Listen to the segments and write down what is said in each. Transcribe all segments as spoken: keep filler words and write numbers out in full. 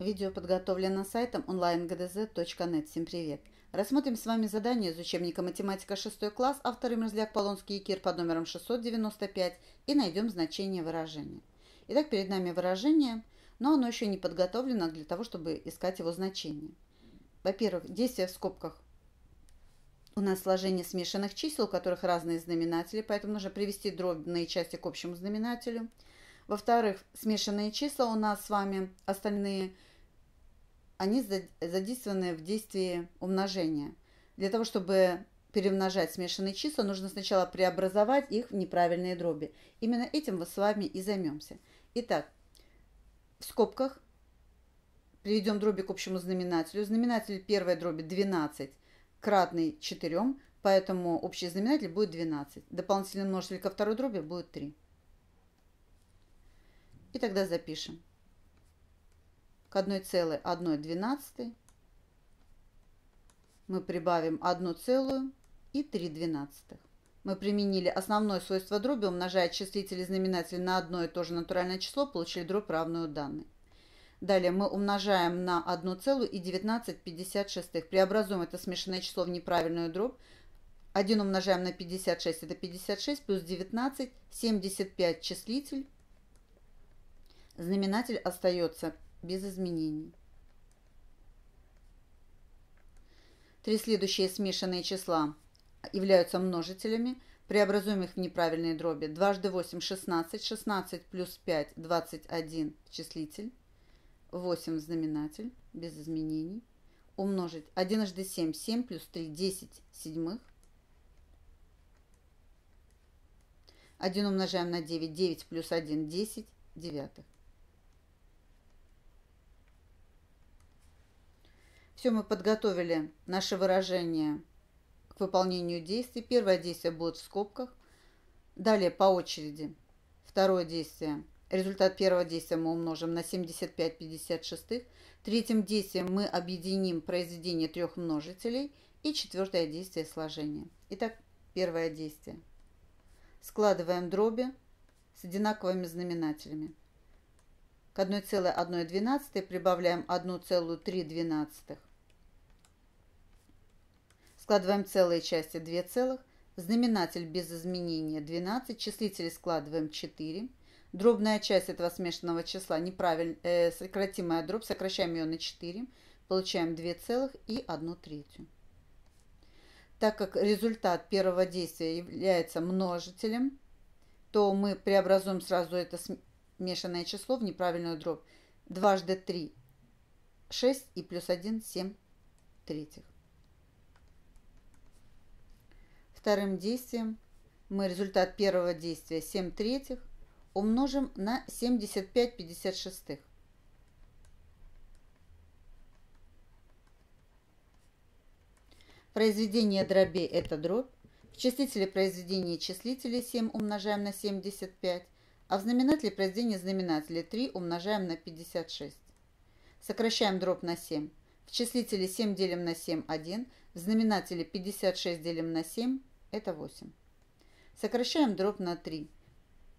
Видео подготовлено сайтом онлайн гдз точка нет. Всем привет! Рассмотрим с вами задание из учебника математика шестой класс, авторы Мерзляк, Полонский, Якир под номером шестьсот девяносто пять, и найдем значение выражения. Итак, перед нами выражение, но оно еще не подготовлено для того, чтобы искать его значение. Во-первых, действие в скобках. У нас сложение смешанных чисел, у которых разные знаменатели, поэтому нужно привести дробные части к общему знаменателю. Во-вторых, смешанные числа у нас с вами остальные, они задействованы в действии умножения. Для того, чтобы перемножать смешанные числа, нужно сначала преобразовать их в неправильные дроби. Именно этим мы с вами и займемся. Итак, в скобках приведем дроби к общему знаменателю. Знаменатель первой дроби двенадцать, кратный четырем, поэтому общий знаменатель будет двенадцать. Дополнительный множитель ко второй дроби будет три. И тогда запишем. К одной целой одной двенадцатой мы прибавим одну целую и три двенадцатых. Мы применили основное свойство дроби, умножая числитель и знаменатель на одно и то же натуральное число, получили дробь, равную данной. Далее мы умножаем на одну целую девятнадцать пятьдесят шестых. Преобразуем это смешанное число в неправильную дробь. один умножаем на пятьдесят шесть, это пятьдесят шесть, плюс девятнадцать, семьдесят пять числитель. Знаменатель остается без изменений. Три следующие смешанные числа являются множителями. Преобразуем их в неправильные дроби. Дважды восемь – шестнадцать. шестнадцать плюс пять – двадцать один числитель. восемь знаменатель без изменений. Умножить одиннадцать семь – семь плюс три – десять седьмых. один умножаем на девять. девять плюс один – десять девятых. Все, мы подготовили наше выражение к выполнению действий. Первое действие будет в скобках. Далее по очереди. Второе действие. Результат первого действия мы умножим на семьдесят пять пятьдесят шестых. Третьим действием мы объединим произведение трех множителей. И четвертое действие сложение. Итак, первое действие. Складываем дроби с одинаковыми знаменателями. К одной целой одной двенадцатой прибавляем одну целую три двенадцатых. Складываем целые части двух целых. Знаменатель без изменения двенадцать. Числители складываем четыре. Дробная часть этого смешанного числа, неправильно, э, сократимая дробь, сокращаем ее на четыре. Получаем две целых одну третью. Так как результат первого действия является множителем, то мы преобразуем сразу это смешанное число в неправильную дробь. Дважды три – шесть и плюс один – семь третьих. Вторым действием мы результат первого действия семь третьих умножим на семьдесят пять пятьдесят шестых. Произведение дробей – это дробь. В числителе произведение числителей семь умножаем на семьдесят пять, а в знаменателе произведение знаменателей три умножаем на пятьдесят шесть. Сокращаем дробь на семь. В числителе семь делим на семь – один, в знаменателе пятьдесят шесть делим на семь – это восемь. Сокращаем дробь на три.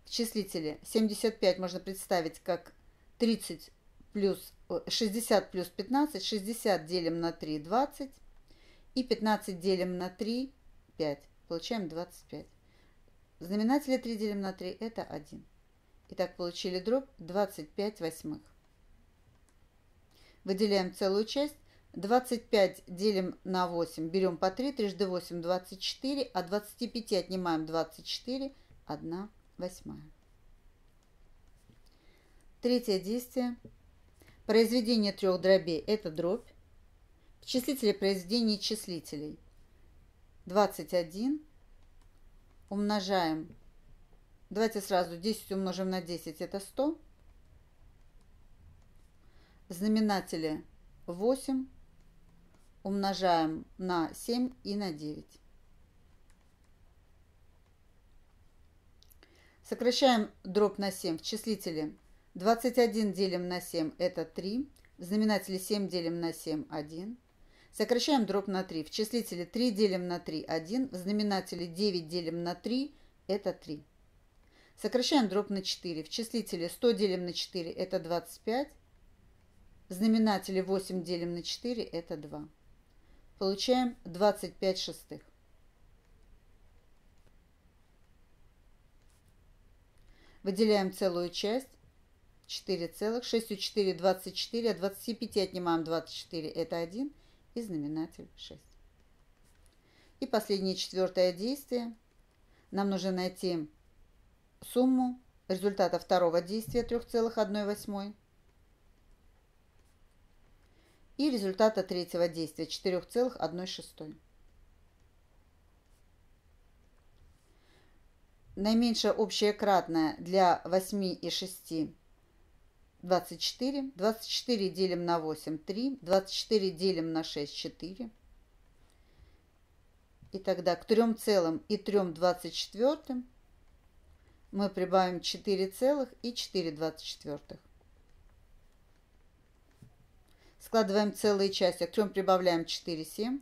В числителе семьдесят пять можно представить как тридцать плюс, шестьдесят плюс пятнадцать, шестьдесят делим на три – двадцать, и пятнадцать делим на три – пять. Получаем двадцать пять. Знаменатели три делим на три – это один. Итак, получили дробь двадцать пять восьмых. Выделяем целую часть. двадцать пять делим на восемь. Берем по три. Трижды восемь – двадцать четыре. От двадцати пяти отнимаем двадцать четыре. одна восьмая. Третье действие. Произведение трех дробей – это дробь. В числителе произведение числителей. двадцать один умножаем, давайте сразу десять умножим на десять, это сто. В знаменателе восемь умножаем на семь и на девять. Сокращаем дробь на семь. В числителе двадцать один делим на семь, это три. В знаменателе семь делим на семь, один. Сокращаем дробь на три. В числителе три делим на три – один. В знаменателе девять делим на три – это три. Сокращаем дробь на четыре. В числителе сто делим на четыре – это двадцать пять. В В знаменателе восемь делим на четыре, это два. Получаем двадцать пять шестых. Выделяем целую часть. четыре целых. шесть у четыре двадцать четыре, а двадцать пять отнимаем двадцать четыре, это один. И знаменатель шесть. И последнее четвертое действие. Нам нужно найти сумму результата второго действия три целых одна восьмая и результата третьего действия четыре целых одна шестая. Наименьшее общее кратное для восьми и шести – двадцать четыре. двадцать четыре делим на восемь – три. двадцать четыре делим на шесть – четыре. И тогда к трем целым и трем двадцать четвертым мы прибавим четыре целых и четыре двадцать четвертых. Складываем целые части. К трем прибавляем четыре семь.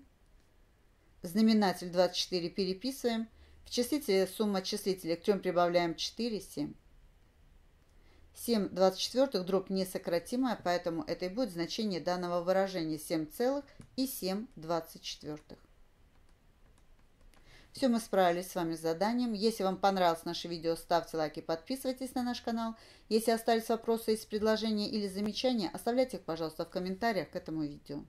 Знаменатель двадцать четыре переписываем. В числителе сумма числителей. К трем прибавляем четыре семь. семь двадцать четвертых дробь несократимая, поэтому это и будет значение данного выражения. семь целых и семь двадцать четвертых. Все, мы справились с вами с заданием. Если вам понравилось наше видео, ставьте лайки, подписывайтесь на наш канал. Если остались вопросы из предложения или замечания, оставляйте их, пожалуйста, в комментариях к этому видео.